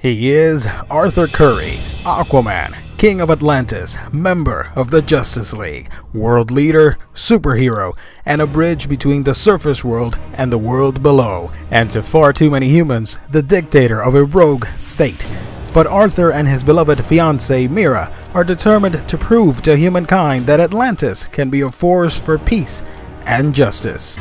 He is Arthur Curry, Aquaman, King of Atlantis, member of the Justice League, world leader, superhero, and a bridge between the surface world and the world below, and to far too many humans, the dictator of a rogue state. But Arthur and his beloved fiancée Mera are determined to prove to humankind that Atlantis can be a force for peace and justice.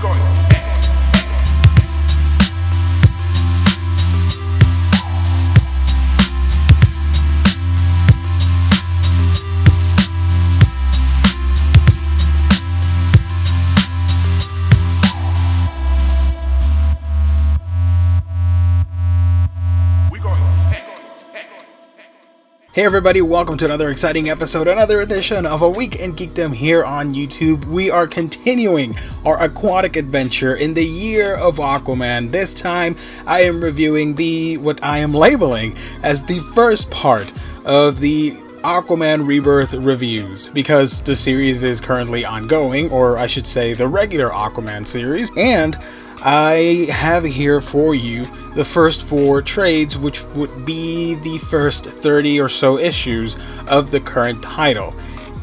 Hey everybody, welcome to another exciting episode, another edition of A Week in Geekdom here on YouTube. We are continuing our aquatic adventure in the year of Aquaman. This time I am reviewing what I am labeling as the first part of the Aquaman Rebirth reviews, because the series is currently ongoing, or I should say the regular Aquaman series, and I have here for you the first four trades, which would be the first 30 or so issues of the current title.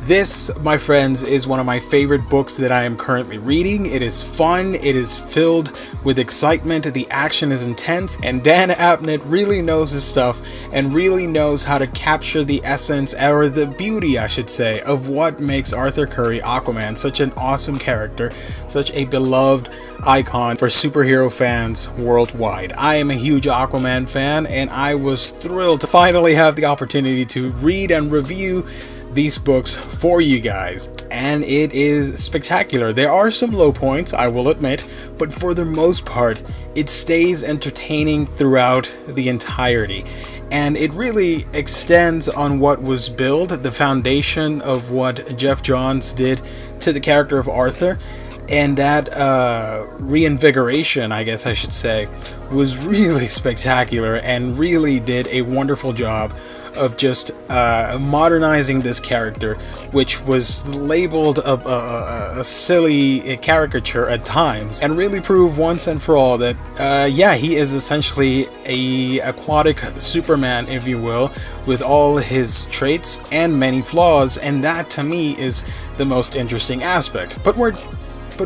This, my friends, is one of my favorite books that I am currently reading. It is fun, it is filled with excitement, the action is intense, and Dan Abnett really knows his stuff and really knows how to capture the essence, or the beauty, I should say, of what makes Arthur Curry Aquaman such an awesome character, such a beloved icon for superhero fans worldwide. I am a huge Aquaman fan, and I was thrilled to finally have the opportunity to read and review these books for you guys, and it is spectacular. There are some low points, I will admit, but for the most part it stays entertaining throughout the entirety, and it really extends on what was built, the foundation of what Geoff Johns did to the character of Arthur. And that reinvigoration, I guess I should say, was really spectacular and really did a wonderful job of just modernizing this character, which was labeled a silly caricature at times, and really proved once and for all that, yeah, he is essentially a aquatic Superman, if you will, with all his traits and many flaws, and that to me is the most interesting aspect. But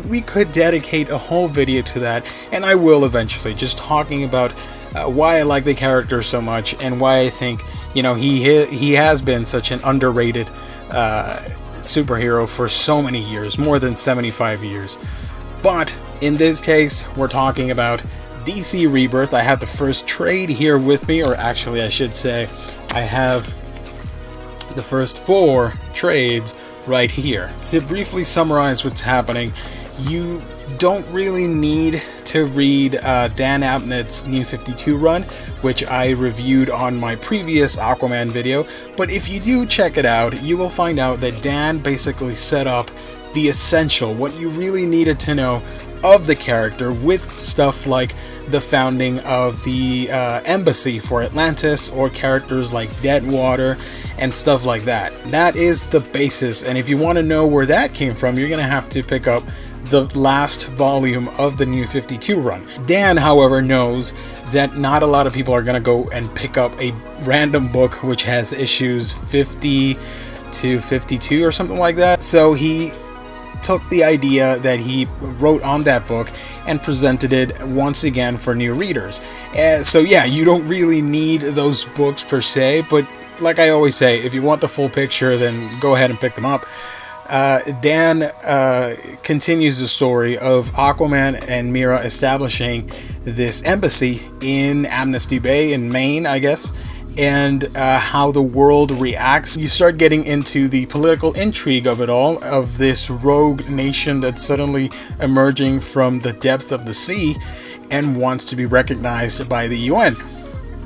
we could dedicate a whole video to that, and I will eventually, just talking about why I like the character so much and why I think, you know, he has been such an underrated superhero for so many years, more than 75 years. But in this case, we're talking about DC Rebirth. I have the first trade here with me, or actually I should say I have the first four trades right here. To briefly summarize what's happening, you don't really need to read Dan Abnett's New 52 run, which I reviewed on my previous Aquaman video, but if you do check it out, you will find out that Dan basically set up the essential, what you really needed to know of the character, with stuff like the founding of the embassy for Atlantis, or characters like Deadwater and stuff like that. That is the basis, and if you want to know where that came from, you're gonna have to pick up the last volume of the New 52 run. Dan, however, knows that not a lot of people are gonna go and pick up a random book which has issues 50 to 52 or something like that, so he took the idea that he wrote on that book and presented it once again for new readers. So yeah, you don't really need those books per se, but like I always say, if you want the full picture, then go ahead and pick them up. Dan continues the story of Aquaman and Mera establishing this embassy in Amnesty Bay in Maine, I guess, and how the world reacts. You start getting into the political intrigue of it all, of this rogue nation that's suddenly emerging from the depths of the sea and wants to be recognized by the UN.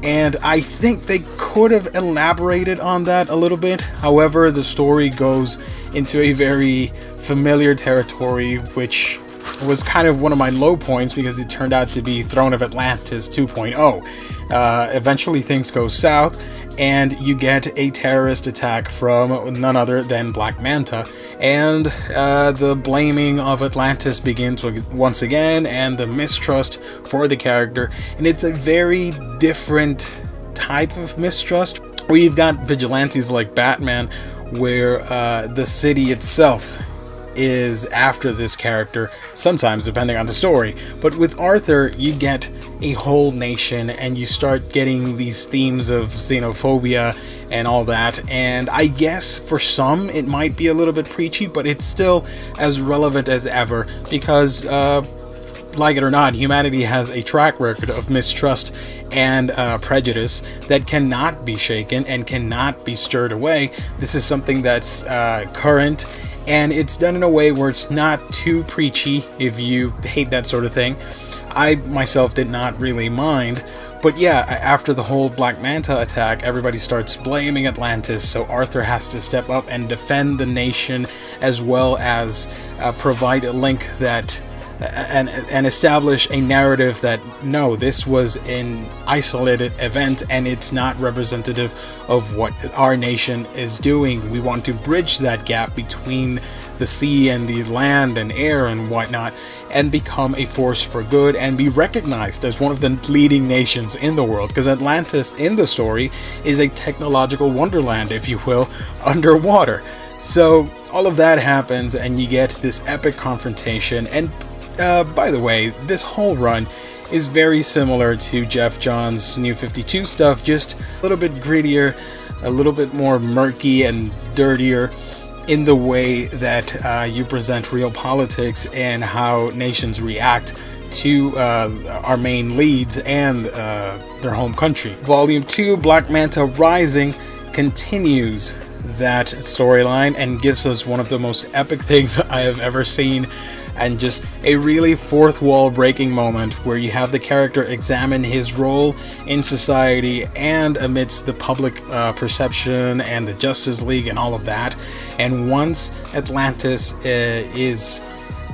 And I think they could have elaborated on that a little bit. However, the story goes into a very familiar territory, which was kind of one of my low points, because it turned out to be Crown of Atlantis 2.0. Eventually things go south, and you get a terrorist attack from none other than Black Manta, and the blaming of Atlantis begins once again, and the mistrust for the character, and it's a very different type of mistrust, or you've got vigilantes like Batman, where the city itself is after this character, sometimes depending on the story. But with Arthur, you get a whole nation, and you start getting these themes of xenophobia and all that. And I guess for some it might be a little bit preachy, but it's still as relevant as ever, because like it or not, humanity has a track record of mistrust and prejudice that cannot be shaken and cannot be stirred away. This is something that's current, and it's done in a way where it's not too preachy if you hate that sort of thing. I myself did not really mind, but yeah, after the whole Black Manta attack, everybody starts blaming Atlantis, so Arthur has to step up and defend the nation, as well as provide a link that and establish a narrative that, no, this was an isolated event and it's not representative of what our nation is doing. We want to bridge that gap between the sea and the land and air and whatnot, and become a force for good and be recognized as one of the leading nations in the world, because Atlantis in the story is a technological wonderland, if you will, underwater. So all of that happens and you get this epic confrontation. And by the way, this whole run is very similar to Geoff Johns' New 52 stuff, just a little bit grittier, a little bit more murky and dirtier in the way that you present real politics and how nations react to our main leads and their home country. Volume 2, Black Manta Rising, continues that storyline and gives us one of the most epic things I have ever seen, and just a really fourth wall breaking moment where you have the character examine his role in society and amidst the public perception and the Justice League and all of that. And once Atlantis is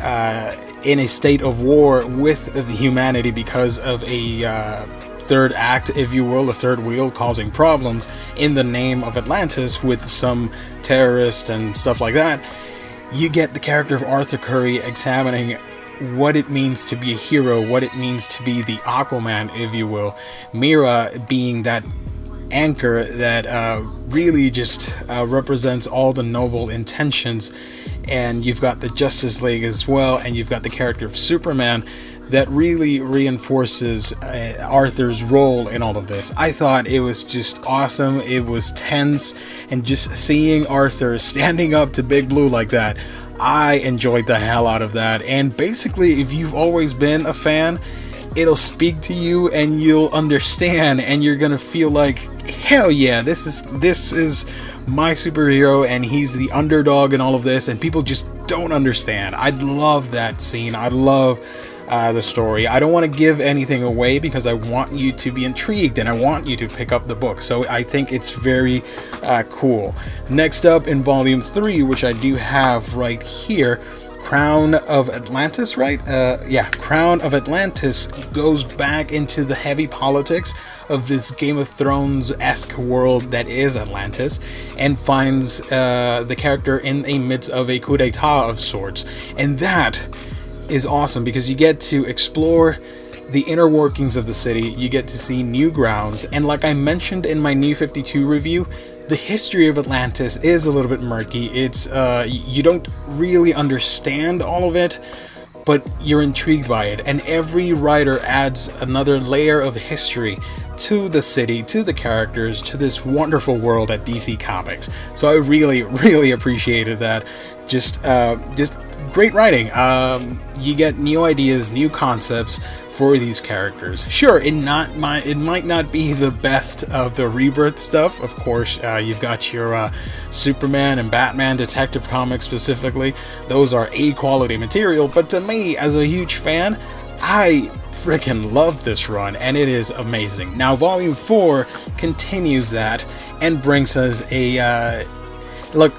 in a state of war with humanity because of a third act, if you will, a third wheel causing problems in the name of Atlantis with some terrorists and stuff like that, you get the character of Arthur Curry examining what it means to be a hero, what it means to be the Aquaman, if you will. Mera being that anchor that really just represents all the noble intentions. And you've got the Justice League as well, and you've got the character of Superman that really reinforces Arthur's role in all of this. I thought it was just awesome, it was tense, and just seeing Arthur standing up to Big Blue like that, I enjoyed the hell out of that. And basically, if you've always been a fan, it'll speak to you and you'll understand, and you're gonna feel like, hell yeah, this is my superhero, and he's the underdog in all of this, and people just don't understand. I love that scene, I love the story. I don't want to give anything away because I want you to be intrigued and I want you to pick up the book, so I think it's very cool. Next up in volume 3, which I do have right here, Crown of Atlantis, right? Yeah, Crown of Atlantis goes back into the heavy politics of this Game of Thrones-esque world that is Atlantis, and finds the character in the midst of a coup d'etat of sorts. And that is awesome because you get to explore the inner workings of the city, you get to see new grounds, and like I mentioned in my New 52 review, the history of Atlantis is a little bit murky. It's you don't really understand all of it, but you're intrigued by it, and every writer adds another layer of history to the city, to the characters, to this wonderful world at DC Comics. So I really, really appreciated that. Just great writing. You get new ideas, new concepts for these characters. Sure, it might not be the best of the Rebirth stuff. Of course, you've got your Superman and Batman, Detective Comics specifically. Those are A-quality material, but to me, as a huge fan, I freaking love this run, and it is amazing. Now, Volume 4 continues that and brings us a look.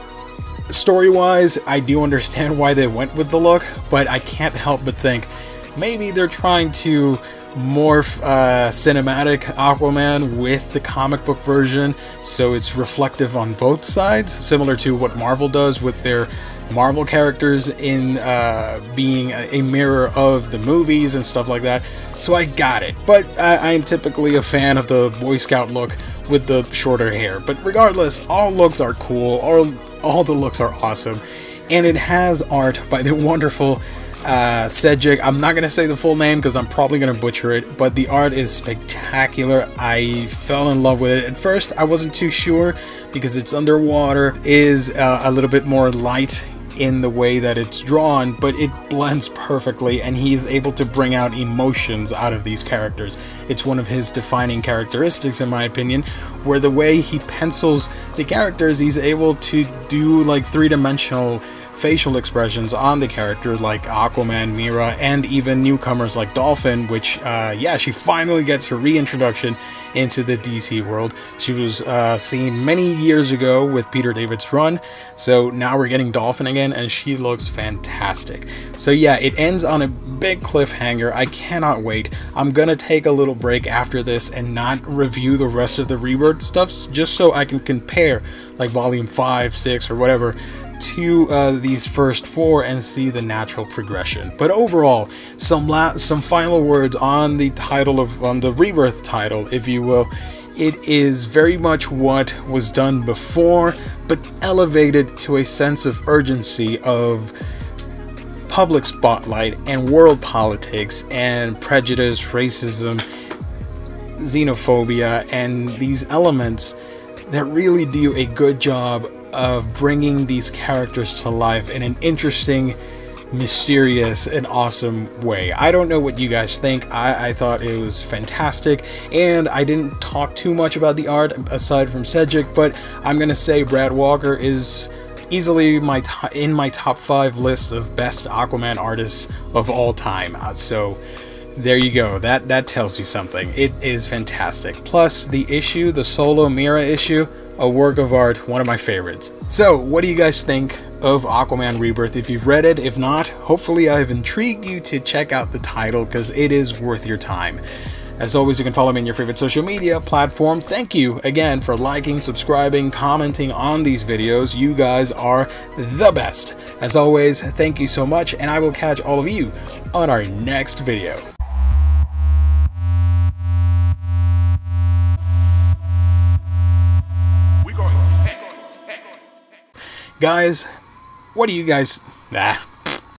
Story-wise, I do understand why they went with the look, but I can't help but think maybe they're trying to morph cinematic Aquaman with the comic book version, so it's reflective on both sides, similar to what Marvel does with their Marvel characters in being a mirror of the movies and stuff like that. so I got it. But I am typically a fan of the Boy Scout look with the shorter hair. But regardless, all looks are cool, all the looks are awesome, and it has art by the wonderful Šejić. I'm not going to say the full name because I'm probably going to butcher it, but the art is spectacular. I fell in love with it. At first, I wasn't too sure because it's underwater, is a little bit more light in the way that it's drawn, but it blends perfectly, and he is able to bring out emotions out of these characters. It's one of his defining characteristics, in my opinion, where the way he pencils the characters, he's able to do like three-dimensional facial expressions on the characters, like Aquaman, Mera, and even newcomers like Dolphin, which, yeah, she finally gets her reintroduction into the DC world. She was seen many years ago with Peter David's run, so now we're getting Dolphin again, and she looks fantastic. So yeah, it ends on a big cliffhanger. I cannot wait. I'm gonna take a little break after this and not review the rest of the Rebirth stuffs, just so I can compare, like, Volume 5, 6, or whatever, to these first four and see the natural progression. But overall, some final words on the title of the Rebirth title, if you will. It is very much what was done before, but elevated to a sense of urgency of public spotlight and world politics and prejudice, racism, xenophobia, and these elements that really do a good job of bringing these characters to life in an interesting, mysterious, and awesome way. I don't know what you guys think. I thought it was fantastic, and I didn't talk too much about the art aside from Šejić, but I'm gonna say Brad Walker is easily in my top 5 list of best Aquaman artists of all time. So there you go. That tells you something. It is fantastic. Plus the issue, the solo Mera issue, a work of art, one of my favorites. So, what do you guys think of Aquaman Rebirth? If you've read it, if not, hopefully I've intrigued you to check out the title, because it is worth your time. As always, you can follow me on your favorite social media platform. Thank you again for liking, subscribing, commenting on these videos. You guys are the best. As always, thank you so much, and I will catch all of you on our next video. Guys, what do you guys...